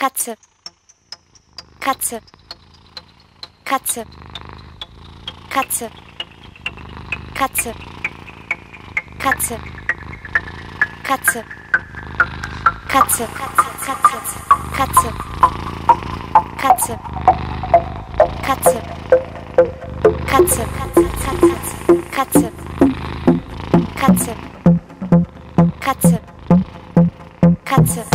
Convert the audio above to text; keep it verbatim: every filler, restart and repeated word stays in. Katze, Katze, Katze, Katze, Katze, Katze, Katze, Katze, Katze, Katze, Katze, Katze, Katze, Katze, Katze, Katze, Katze, Katze, Katze, Katze, Katze, Katze, Katze, Katze, Katze, Katze. Katze. Katze. Katze.